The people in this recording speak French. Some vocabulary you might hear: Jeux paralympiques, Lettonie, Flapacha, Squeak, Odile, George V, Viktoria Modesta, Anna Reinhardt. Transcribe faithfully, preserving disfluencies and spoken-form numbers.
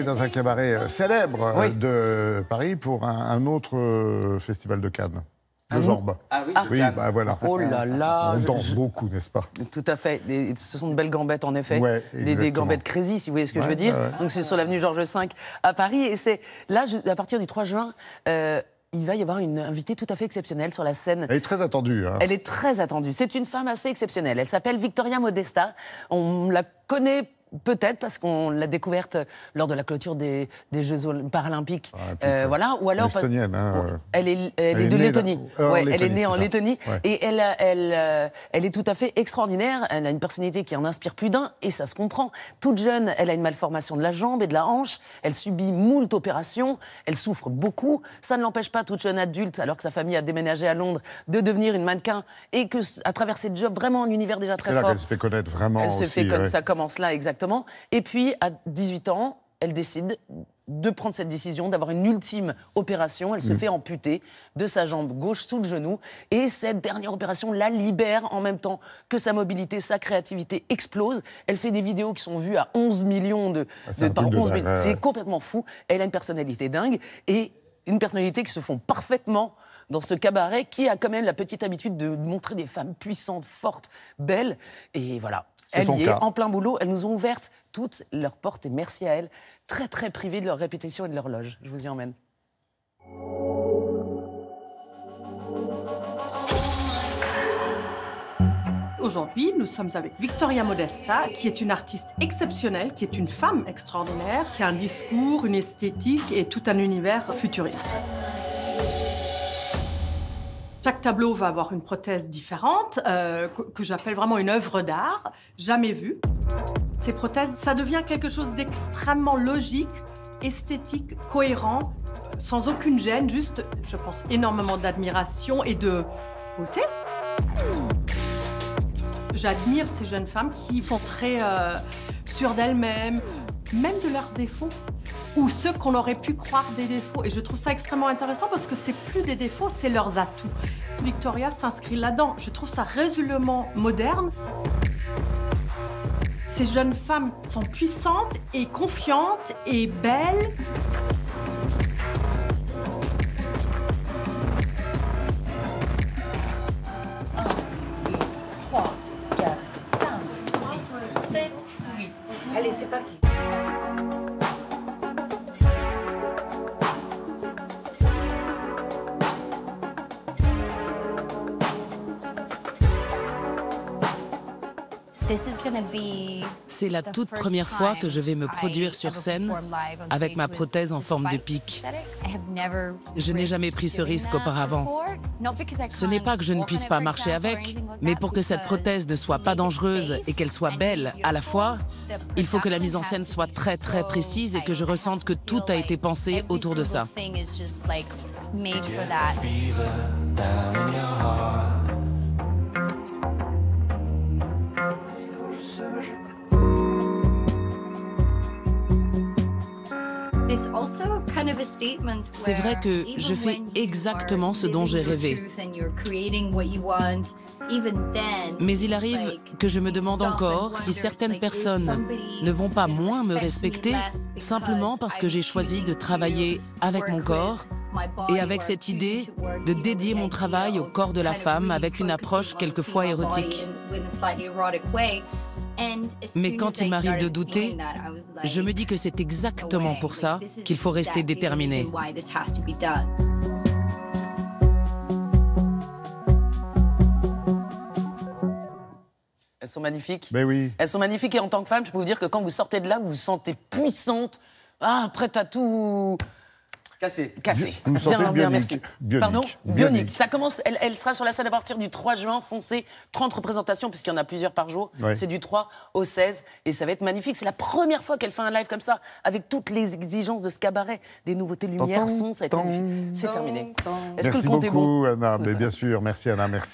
allé dans un cabaret célèbre oui. de Paris pour un, un autre festival de Cannes. De ah jambes. Ah oui, oui bah voilà. Oh là là. On danse je... beaucoup, n'est-ce pas? Tout à fait. Et ce sont de belles gambettes, en effet. Ouais, des, des gambettes crazy, si vous voyez ce que ouais, je veux dire. Ouais. Donc c'est sur l'avenue Georges cinq à Paris. Et c'est là, je, à partir du trois juin, euh, il va y avoir une invitée tout à fait exceptionnelle sur la scène. Elle est très attendue. Hein. Elle est très attendue. C'est une femme assez exceptionnelle. Elle s'appelle Viktoria Modesta. On la connaît peut-être parce qu'on l'a découverte lors de la clôture des, des Jeux paralympiques. Ah, euh, voilà. Ou alors, estonienne, hein, elle est, elle elle est, est de Lettonie. Euh, ouais, Lettonie. Elle est née en ça. Lettonie. Ouais. Et elle, elle, elle est tout à fait extraordinaire. Elle a une personnalité qui en inspire plus d'un et ça se comprend. Toute jeune, elle a une malformation de la jambe et de la hanche. Elle subit moult opérations. Elle souffre beaucoup. Ça ne l'empêche pas, toute jeune adulte, alors que sa famille a déménagé à Londres, de devenir une mannequin et que, à travers ses jobs, vraiment un univers déjà très fort. C'est là qu'elle se fait connaître vraiment. Elle aussi, se fait comme ouais. ça commence là, exactement. Et puis, à dix-huit ans, elle décide de prendre cette décision, d'avoir une ultime opération. Elle se mmh. fait amputer de sa jambe gauche sous le genou. Et cette dernière opération la libère en même temps que sa mobilité, sa créativité explose. Elle fait des vidéos qui sont vues à onze millions de... Ah, c'est de, de... C'est complètement fou. Elle a une personnalité dingue et une personnalité qui se fond parfaitement dans ce cabaret qui a quand même la petite habitude de montrer des femmes puissantes, fortes, belles. Et voilà. Elle y est en plein boulot. Elles nous ont ouvertes toutes leurs portes et merci à elles. Très, très privées de leur répétition et de leur loge. Je vous y emmène. Aujourd'hui, nous sommes avec Viktoria Modesta, qui est une artiste exceptionnelle, qui est une femme extraordinaire, qui a un discours, une esthétique et tout un univers futuriste. Chaque tableau va avoir une prothèse différente, euh, que, que j'appelle vraiment une œuvre d'art, jamais vue. Ces prothèses, ça devient quelque chose d'extrêmement logique, esthétique, cohérent, sans aucune gêne, juste, je pense, énormément d'admiration et de beauté. J'admire ces jeunes femmes qui sont très euh, sûres d'elles-mêmes, même de leurs défauts, ou ceux qu'on aurait pu croire des défauts. Et je trouve ça extrêmement intéressant parce que c'est plus des défauts, c'est leurs atouts. Viktoria s'inscrit là-dedans. Je trouve ça résolument moderne. Ces jeunes femmes sont puissantes et confiantes et belles. un, deux, trois, quatre, cinq, six, sept, huit. Allez, c'est parti. C'est la toute première fois que je vais me produire sur scène avec ma prothèse en forme de pic. Je n'ai jamais pris ce risque auparavant. Ce n'est pas que je ne puisse pas marcher avec, mais pour que cette prothèse ne soit pas dangereuse et qu'elle soit belle à la fois, il faut que la mise en scène soit très très précise et que je ressente que tout a été pensé autour de ça. C'est vrai que je fais exactement ce dont j'ai rêvé. Mais il arrive que je me demande encore si certaines personnes ne vont pas moins me respecter simplement parce que j'ai choisi de travailler avec mon corps et avec cette idée de dédier mon travail au corps de la femme avec une approche quelquefois érotique. Mais quand il m'arrive de douter, je me dis que c'est exactement pour ça qu'il faut rester déterminé. Elles sont magnifiques. Mais oui. Elles sont magnifiques et en tant que femme, je peux vous dire que quand vous sortez de là, vous vous sentez puissante, ah, prête à tout... Cassé. Cassé. Vous bien, bien, bionique. Merci. Bionique. Pardon bionique. bionique. Ça commence, elle, elle sera sur la scène à partir du trois juin, foncé, trente représentations, puisqu'il y en a plusieurs par jour. Ouais. C'est du trois au seize, et ça va être magnifique. C'est la première fois qu'elle fait un live comme ça, avec toutes les exigences de ce cabaret, des nouveautés, lumière, son, ça va être magnifique. C'est terminé. Est-ce que le compte est bon ? Merci beaucoup, Anna. Mais bien sûr, merci Anna, merci.